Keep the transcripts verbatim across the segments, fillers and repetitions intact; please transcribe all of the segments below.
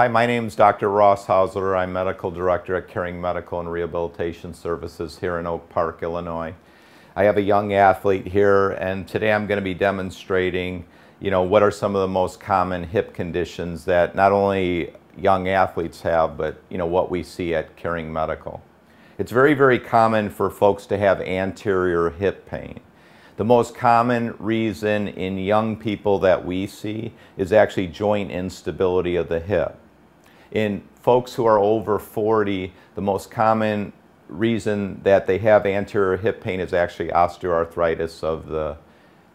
Hi, my name is Doctor Ross Hauser. I'm Medical Director at Caring Medical and Rehabilitation Services here in Oak Park, Illinois. I have a young athlete here, and today I'm going to be demonstrating, you know, what are some of the most common hip conditions that not only young athletes have, but, you know, what we see at Caring Medical. It's very, very common for folks to have anterior hip pain. The most common reason in young people that we see is actually joint instability of the hip. In folks who are over forty, the most common reason that they have anterior hip pain is actually osteoarthritis of the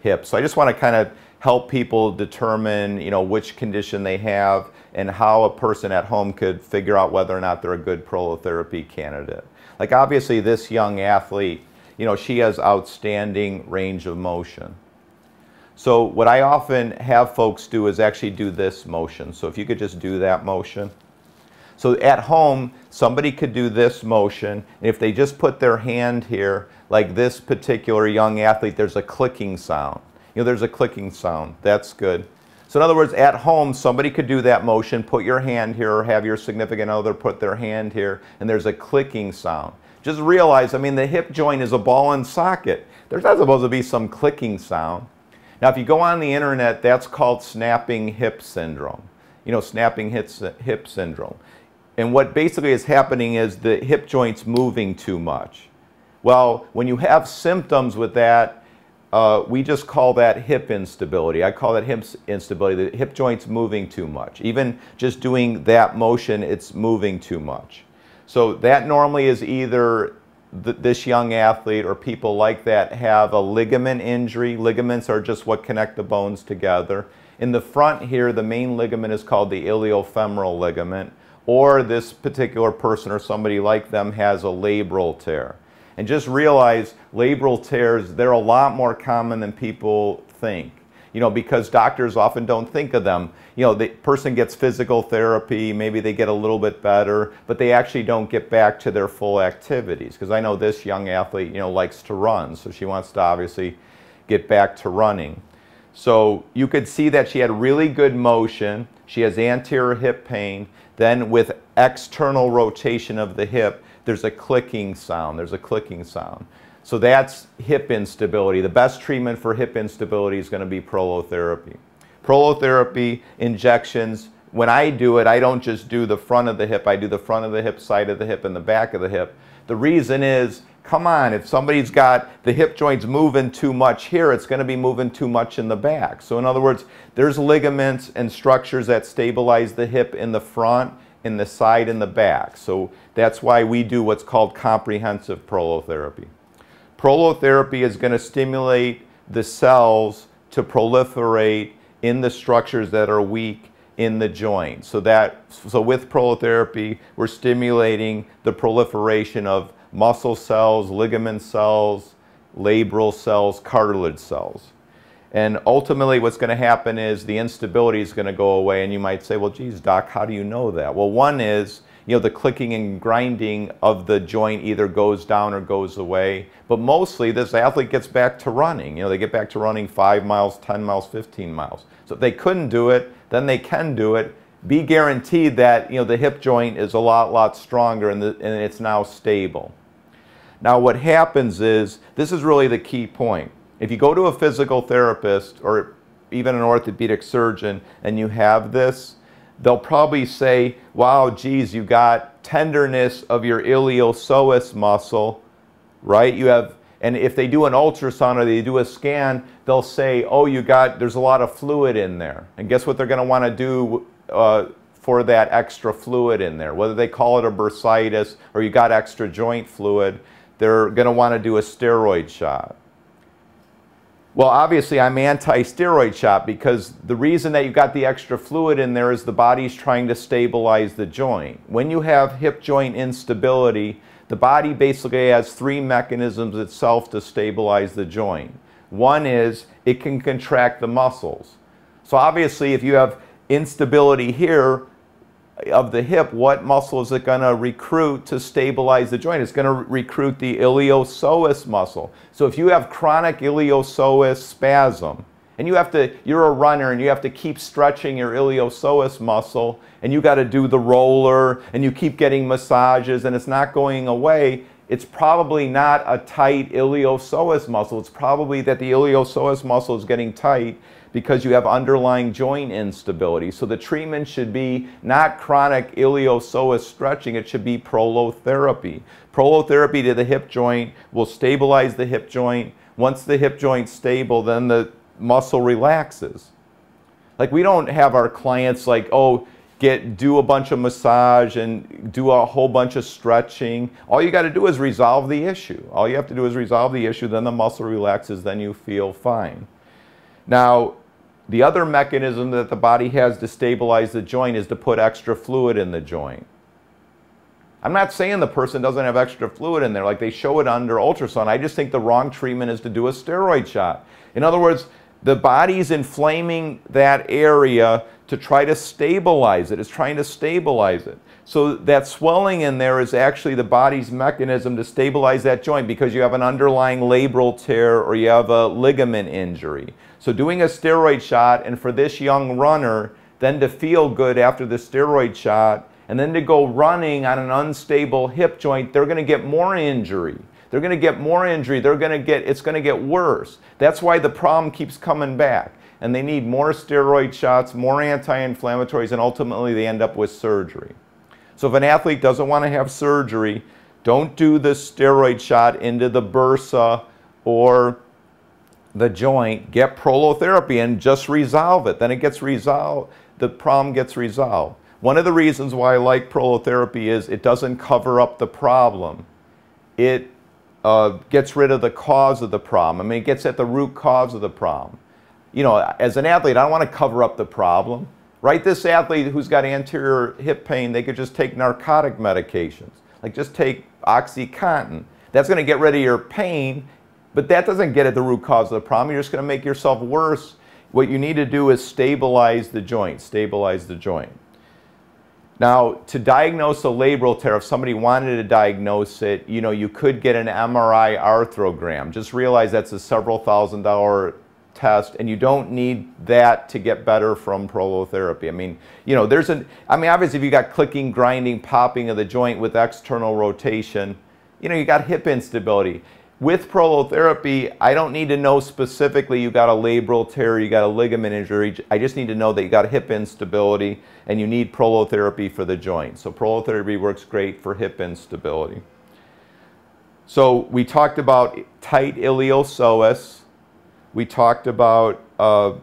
hip. So I just want to kind of help people determine, you know, which condition they have and how a person at home could figure out whether or not they're a good prolotherapy candidate. Like, obviously this young athlete, you know, she has outstanding range of motion. So what I often have folks do is actually do this motion. So if you could just do that motion. So at home, somebody could do this motion, and if they just put their hand here, like this particular young athlete, there's a clicking sound. You know, there's a clicking sound. That's good. So in other words, at home, somebody could do that motion, put your hand here, or have your significant other put their hand here, and there's a clicking sound. Just realize, I mean, the hip joint is a ball and socket. There's not supposed to be some clicking sound. Now, if you go on the internet, that's called snapping hip syndrome. You know, snapping hip, hip syndrome. And what basically is happening is the hip joint's moving too much. Well, when you have symptoms with that, Uh, we just call that hip instability. I call that hip instability. The hip joint's moving too much. Even just doing that motion, it's moving too much. So that normally is either th this young athlete or people like that have a ligament injury. Ligaments are just what connect the bones together. In the front here, the main ligament is called the iliofemoral ligament. Or this particular person or somebody like them has a labral tear. And just realize labral tears, they're a lot more common than people think, you know, because doctors often don't think of them. You know, the person gets physical therapy, maybe they get a little bit better, but they actually don't get back to their full activities. Because I know this young athlete, you know, likes to run, so she wants to obviously get back to running. So you could see that she had really good motion, she has anterior hip pain, then with external rotation of the hip, there's a clicking sound, there's a clicking sound. So that's hip instability. The best treatment for hip instability is going to be prolotherapy. Prolotherapy injections, when I do it, I don't just do the front of the hip, I do the front of the hip, side of the hip, and the back of the hip. The reason is, come on, if somebody's got the hip joints moving too much here, it's going to be moving too much in the back. So in other words, there's ligaments and structures that stabilize the hip in the front, in the side, and the back. So that's why we do what's called comprehensive prolotherapy. Prolotherapy is going to stimulate the cells to proliferate in the structures that are weak in the joint. So that, so with prolotherapy, we're stimulating the proliferation of muscle cells, ligament cells, labral cells, cartilage cells. And ultimately what's going to happen is the instability is going to go away. And you might say, well, geez, doc, how do you know that? Well, one is, you know, the clicking and grinding of the joint either goes down or goes away. But mostly this athlete gets back to running. You know, they get back to running five miles, ten miles, fifteen miles. So if they couldn't do it, then they can do it. Be guaranteed that, you know, the hip joint is a lot, lot stronger and, the, and it's now stable. Now what happens is, this is really the key point. If you go to a physical therapist or even an orthopedic surgeon and you have this, they'll probably say, wow, geez, you got tenderness of your iliopsoas muscle, right? You have, and if they do an ultrasound or they do a scan, they'll say, oh, you got, there's a lot of fluid in there. And guess what they're going to want to do uh, for that extra fluid in there? Whether they call it a bursitis or you got extra joint fluid, they're going to want to do a steroid shot. Well, obviously I'm anti-steroid shot because the reason that you've got the extra fluid in there is the body's trying to stabilize the joint. When you have hip joint instability, the body basically has three mechanisms itself to stabilize the joint. One is it can contract the muscles. So obviously if you have instability here of the hip, what muscle is it going to recruit to stabilize the joint? It's going to recruit the iliopsoas muscle. So if you have chronic iliopsoas spasm, And you have to, you're a runner and you have to keep stretching your iliopsoas muscle and you got to do the roller and you keep getting massages and it's not going away, it's probably not a tight iliopsoas muscle. It's probably that the iliopsoas muscle is getting tight because you have underlying joint instability. So the treatment should be not chronic iliopsoas stretching, it should be prolotherapy. Prolotherapy to the hip joint will stabilize the hip joint. Once the hip joint's stable, then the muscle relaxes. Like, we don't have our clients like, oh, get do a bunch of massage and do a whole bunch of stretching. All you got to do is resolve the issue. All you have to do is resolve the issue, then the muscle relaxes, then you feel fine. Now, the other mechanism that the body has to stabilize the joint is to put extra fluid in the joint. I'm not saying the person doesn't have extra fluid in there, like they show it under ultrasound. I just think the wrong treatment is to do a steroid shot. In other words, the body's inflaming that area to try to stabilize it. It's trying to stabilize it. So that swelling in there is actually the body's mechanism to stabilize that joint because you have an underlying labral tear or you have a ligament injury. So doing a steroid shot, and for this young runner, then to feel good after the steroid shot, and then to go running on an unstable hip joint, they're going to get more injury. They're going to get more injury. They're going to get, it's going to get worse. That's why the problem keeps coming back. And they need more steroid shots, more anti-inflammatories, and ultimately they end up with surgery. So if an athlete doesn't want to have surgery, don't do the steroid shot into the bursa or the joint. Get prolotherapy and just resolve it. Then it gets resolved. The problem gets resolved. One of the reasons why I like prolotherapy is it doesn't cover up the problem. It uh, gets rid of the cause of the problem. I mean, it gets at the root cause of the problem. You know, as an athlete, I don't want to cover up the problem. Right? This athlete who's got anterior hip pain, they could just take narcotic medications. Like, just take OxyContin. That's going to get rid of your pain, but that doesn't get at the root cause of the problem. You're just going to make yourself worse. What you need to do is stabilize the joint. Stabilize the joint. Now, to diagnose a labral tear, if somebody wanted to diagnose it, you know, you could get an M R I arthrogram. Just realize that's a several thousand dollar test, and you don't need that to get better from prolotherapy. I mean, you know, there's an, I mean, obviously if you got clicking, grinding, popping of the joint with external rotation, you know, you got hip instability. With prolotherapy, I don't need to know specifically you got a labral tear, you got a ligament injury. I just need to know that you got hip instability and you need prolotherapy for the joint. So prolotherapy works great for hip instability. So we talked about tight iliopsoas. We talked about uh,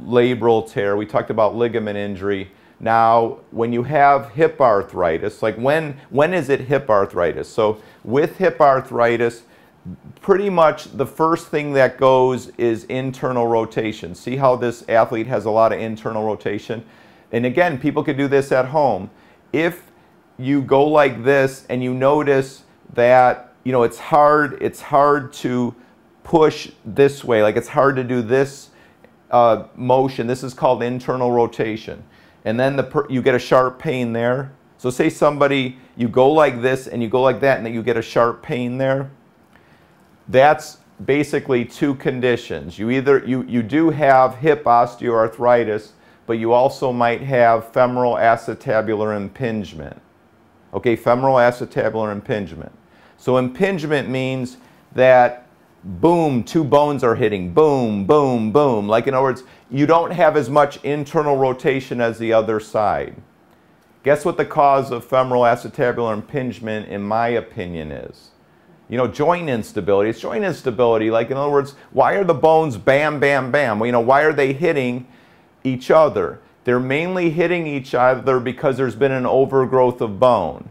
labral tear. We talked about ligament injury. Now, when you have hip arthritis, like when, when is it hip arthritis? So with hip arthritis, pretty much the first thing that goes is internal rotation. See how this athlete has a lot of internal rotation? And again, people could do this at home. If you go like this and you notice that, you know, it's hard, it's hard to push this way, like it's hard to do this uh, motion. This is called internal rotation. And then the per you get a sharp pain there. So say somebody, you go like this and you go like that and then you get a sharp pain there. That's basically two conditions. You either, you, you do have hip osteoarthritis, but you also might have femoral acetabular impingement. Okay, femoral acetabular impingement. So impingement means that boom, two bones are hitting, boom, boom, boom. Like, in other words, you don't have as much internal rotation as the other side. Guess what the cause of femoral acetabular impingement, in my opinion, is? You know, joint instability. It's joint instability. Like, in other words, why are the bones bam, bam, bam? Well, you know, why are they hitting each other? They're mainly hitting each other because there's been an overgrowth of bone.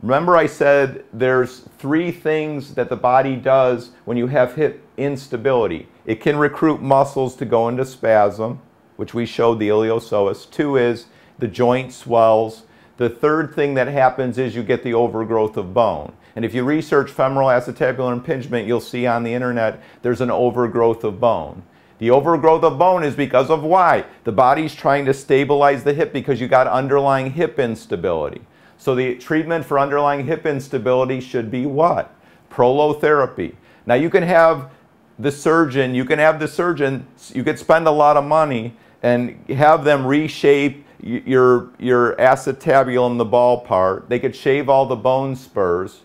Remember I said there's three things that the body does when you have hip instability. It can recruit muscles to go into spasm, which we showed the iliopsoas. Two is the joint swells. The third thing that happens is you get the overgrowth of bone. And if you research femoral acetabular impingement, you'll see on the internet there's an overgrowth of bone. The overgrowth of bone is because of why? The body's trying to stabilize the hip because you got underlying hip instability. So the treatment for underlying hip instability should be what? Prolotherapy. Now you can have the surgeon, you can have the surgeon, you could spend a lot of money and have them reshape your, your acetabulum, the ball part. They could shave all the bone spurs.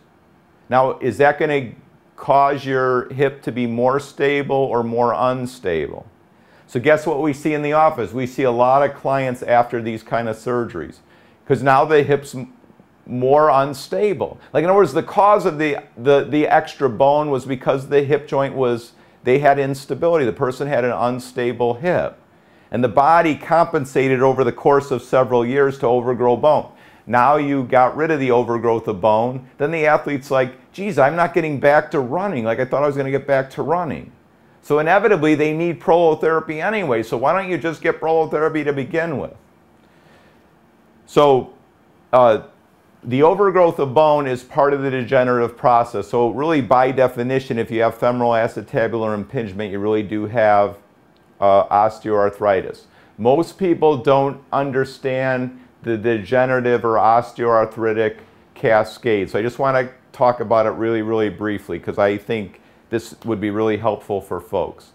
Now, is that going to cause your hip to be more stable or more unstable? So guess what we see in the office? We see a lot of clients after these kind of surgeries, because now the hip's more unstable. Like, in other words, the cause of the, the, the extra bone was because the hip joint was, they had instability. The person had an unstable hip. And the body compensated over the course of several years to overgrow bone. Now you got rid of the overgrowth of bone. Then the athlete's like, geez, I'm not getting back to running like I thought I was going to get back to running. So inevitably, they need prolotherapy anyway. So why don't you just get prolotherapy to begin with? So uh, the overgrowth of bone is part of the degenerative process. So really, by definition, if you have femoral acetabular impingement, you really do have uh, osteoarthritis. Most people don't understand the degenerative or osteoarthritic cascade. So I just want to talk about it really, really briefly, because I think this would be really helpful for folks.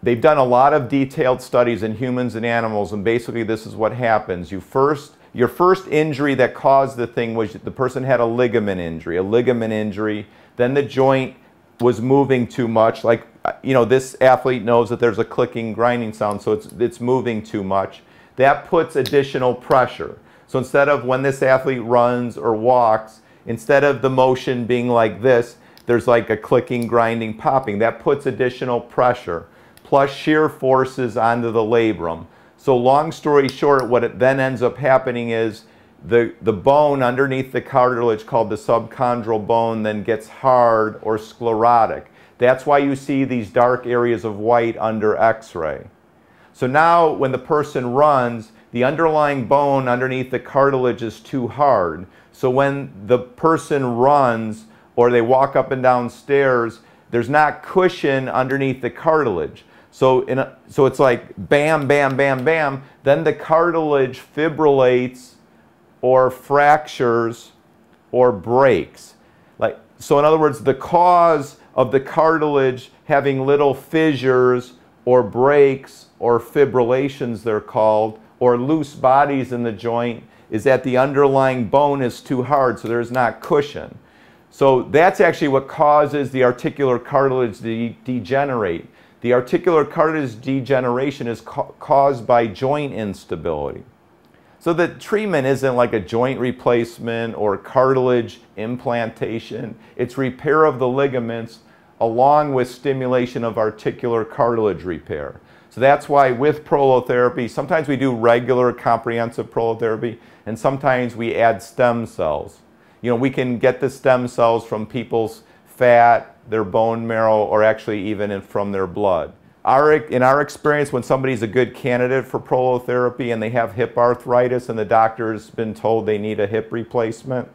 They've done a lot of detailed studies in humans and animals, and basically this is what happens. You first, your first injury that caused the thing was the person had a ligament injury, a ligament injury. Then the joint was moving too much. Like, you know, this athlete knows that there's a clicking, grinding sound, so it's, it's moving too much. That puts additional pressure. So instead of when this athlete runs or walks, instead of the motion being like this, there's like a clicking, grinding, popping. That puts additional pressure, plus shear forces onto the labrum. So long story short, what it then ends up happening is the, the bone underneath the cartilage, called the subchondral bone, then gets hard or sclerotic. That's why you see these dark areas of white under x-ray. So now when the person runs, the underlying bone underneath the cartilage is too hard. So when the person runs or they walk up and down stairs, there's not cushion underneath the cartilage. So, in a, so it's like bam, bam, bam, bam. Then the cartilage fibrillates or fractures or breaks. Like, so in other words, the cause of the cartilage having little fissures or breaks or fibrillations, they're called, or loose bodies in the joint, is that the underlying bone is too hard, so there's not cushion. So that's actually what causes the articular cartilage to de degenerate. The articular cartilage degeneration is ca caused by joint instability. So the treatment isn't like a joint replacement or cartilage implantation. It's repair of the ligaments along with stimulation of articular cartilage repair. So that's why with prolotherapy, sometimes we do regular comprehensive prolotherapy, and sometimes we add stem cells. You know, we can get the stem cells from people's fat, their bone marrow, or actually even in, from their blood. Our, in our experience, when somebody's a good candidate for prolotherapy and they have hip arthritis and the doctor's been told they need a hip replacement,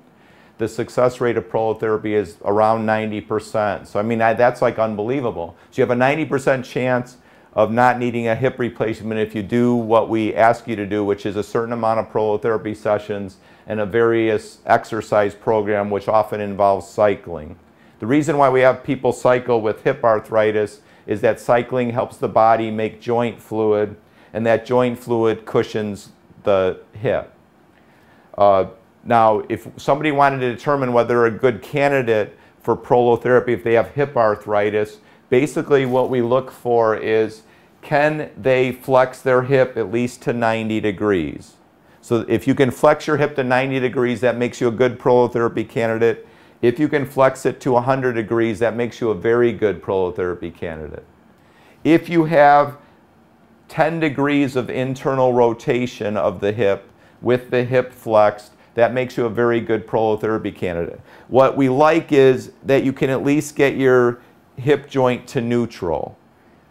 the success rate of prolotherapy is around ninety percent. So I mean, I, that's like unbelievable. So you have a ninety percent chance of not needing a hip replacement if you do what we ask you to do, which is a certain amount of prolotherapy sessions and a various exercise program, which often involves cycling. The reason why we have people cycle with hip arthritis is that cycling helps the body make joint fluid, and that joint fluid cushions the hip. Uh, now, if somebody wanted to determine whether a good candidate for prolotherapy if they have hip arthritis, basically what we look for is, can they flex their hip at least to ninety degrees? So if you can flex your hip to ninety degrees, that makes you a good prolotherapy candidate. If you can flex it to one hundred degrees, that makes you a very good prolotherapy candidate. If you have ten degrees of internal rotation of the hip with the hip flexed, that makes you a very good prolotherapy candidate. What we like is that you can at least get your hip joint to neutral.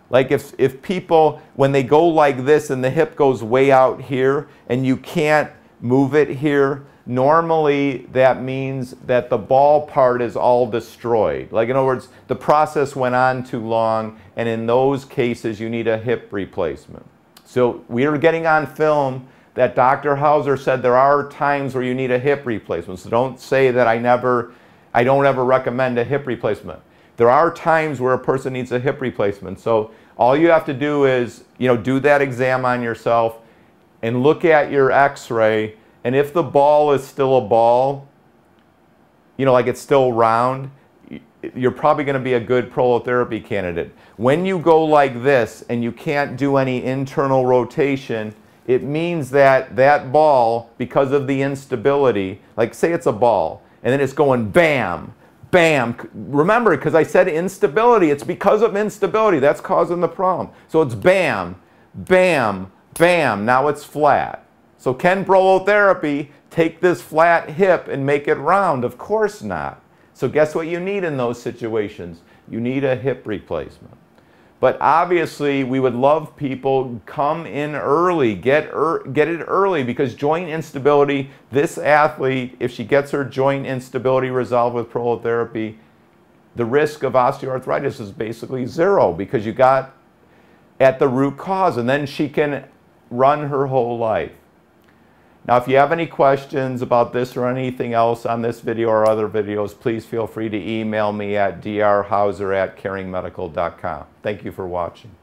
Like if, if people, when they go like this and the hip goes way out here and you can't move it here, normally that means that the ball part is all destroyed. Like, in other words, the process went on too long, and in those cases you need a hip replacement. So we are getting on film that Doctor Hauser said there are times where you need a hip replacement. So don't say that I never, I don't ever recommend a hip replacement. There are times where a person needs a hip replacement. So all you have to do is, you know, do that exam on yourself and look at your x-ray, and if the ball is still a ball, you know, like it's still round, you're probably going to be a good prolotherapy candidate. When you go like this and you can't do any internal rotation, it means that that ball, because of the instability, like say it's a ball, and then it's going bam, bam. Remember, because I said instability, it's because of instability. That's causing the problem. So it's bam, bam, bam. Now it's flat. So can prolotherapy take this flat hip and make it round? Of course not. So guess what you need in those situations? You need a hip replacement. But obviously, we would love people come in early, get, er, get it early, because joint instability, this athlete, if she gets her joint instability resolved with prolotherapy, the risk of osteoarthritis is basically zero because you got at the root cause, and then she can run her whole life. Now, if you have any questions about this or anything else on this video or other videos, please feel free to email me at D R Hauser at caring medical dot com. Thank you for watching.